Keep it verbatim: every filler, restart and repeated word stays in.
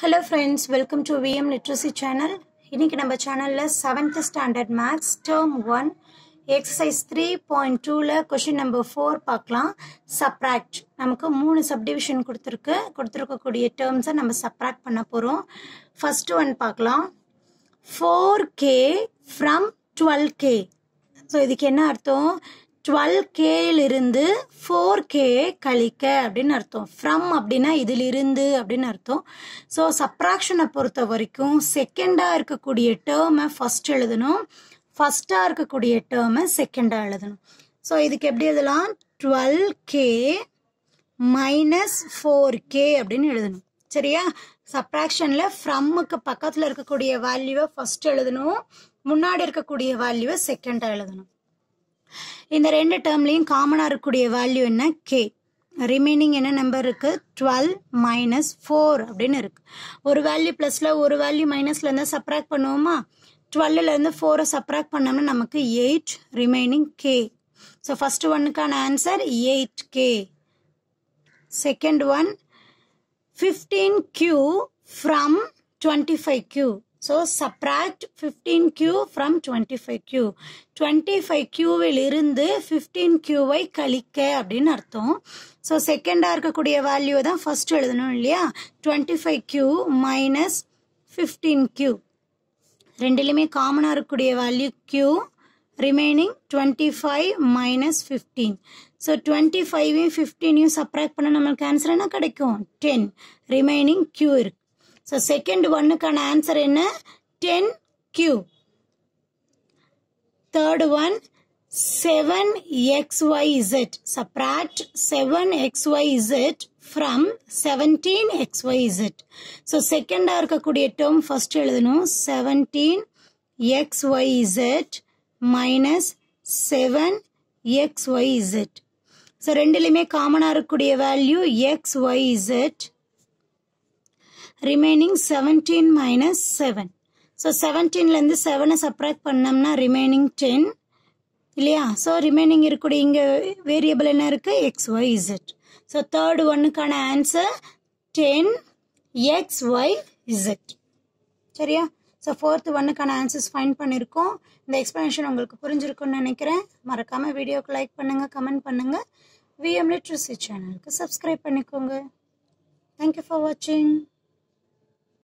Hello friends, welcome to V M Literacy channel. இன்னைக்கு நம்ம சேனல்ல seventh standard maths term one exercise three point two ல question number four பார்க்கலாம். Subtract. நமக்கு மூணு subdivision கொடுத்திருக்கு. கொடுத்திருக்க கூடிய terms நம்ம subtract பண்ண போறோம். First one பார்க்கலாம். four K from twelve K. So இதுக்கு என்ன அர்த்தம்? twelve K ல இருந்து four K கழிக்க அப்படின அர்த்தம். from அப்படினா இதில இருந்து அப்படின அர்த்தம். சோ சப்ட்ராக்ஷனை பொறுத்த வரைக்கும் செகண்டா இருக்க கூடிய டேர்மை ஃபர்ஸ்ட் எழுதணும். ஃபர்ஸ்டா இருக்க கூடிய டேர்மை செகண்டா எழுதணும். சோ இதுக்கு எப்படி எழுதலாம்? twelve K - four K அப்படினு எழுதணும். சரியா? சப்ட்ராக்ஷன்ல from க்கு பக்கத்துல இருக்க கூடிய வேல்யூவை ஃபர்ஸ்ட் எழுதணும். முன்னாடி இருக்க கூடிய வேல்யூவை செகண்டா எழுதணும். இந்த ரெண்டு டேர்ம்லயும் காமனா இருக்கக்கூடிய வேல்யூ என்ன? k. ரிமைனிங் என்ன நம்பர் இருக்கு? twelve - four அப்படினு இருக்கு. ஒரு வேல்யூ பிளஸ்ல ஒரு வேல்யூ மைனஸ்ல இருந்தா சப்ட்ராக்ட் பண்ணுவோமா? twelve ல இருந்து four-ஐ சப்ட்ராக்ட் பண்ணோம்னா நமக்கு eight remaining k. So first ஒன்னுக்கான answer eight K. Second one fifteen Q from twenty-five Q. So subtract fifteen Q from twenty-five Q. twenty-five Q வில் இருந்து fifteen Q வை கழிக்க அப்படினு அர்த்தம். So செகண்டா இருக்க கூடிய வேல்யூவை தான் ஃபர்ஸ்ட் எழுதணும் இல்லையா? twenty-five Q - fifteen Q. ரெண்டிலுமே காமனா இருக்க கூடிய value Q. Remaining twenty-five - fifteen. So twenty-five ஐயும் fifteen ஐயும் சப்ட்ராக்ட் பண்ணா நமக்கு ஆன்சர் என்ன கிடைக்கும்? ten. ரிமைனிங் Q இருக்கு. So second one का आंसर है ten Q. Third one seven X Y Z. Subtract seven X Y Z from seventeen X Y Z. So second आर का कुड़िये term first लेदनो seventeen X Y Z minus seven X Y Z. So रेंडले में common आर कुड़िये value X Y Z. remaining seventeen minus seven. So seventeen ல இருந்து seven-ஐ subtract பண்ணோம்னா remaining ten இல்லையா? So remaining இருக்குடி இங்க variable என்ன இருக்கு? X Y Z. So third one-க்கான answer ten X Y Z. சரியா? So fourth one-க்கான answers find பண்ணிருக்கோம். இந்த explanation உங்களுக்கு புரிஞ்சிருக்கும்னு நினைக்கிறேன். மறக்காம வீடியோக்கு லைக் பண்ணுங்க, கமெண்ட் பண்ணுங்க. V M Literacy channel-க்கு subscribe பண்ணிக்கோங்க. Thank you for watching.